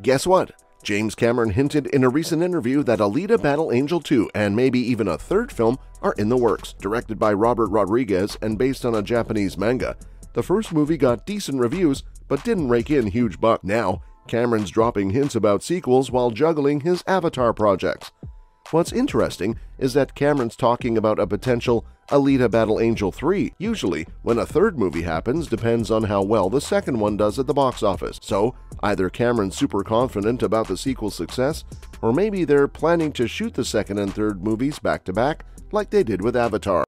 Guess what? James Cameron hinted in a recent interview that Alita, Battle Angel 2, and maybe even a third film are in the works. Directed by Robert Rodriguez and based on a Japanese manga, the first movie got decent reviews but didn't rake in huge bucks. Now, Cameron's dropping hints about sequels while juggling his Avatar projects. What's interesting is that Cameron's talking about a potential Alita Battle Angel 3. Usually, when a third movie happens, depends on how well the second one does at the box office. So, either Cameron's super confident about the sequel's success, or maybe they're planning to shoot the second and third movies back-to-back like they did with Avatar.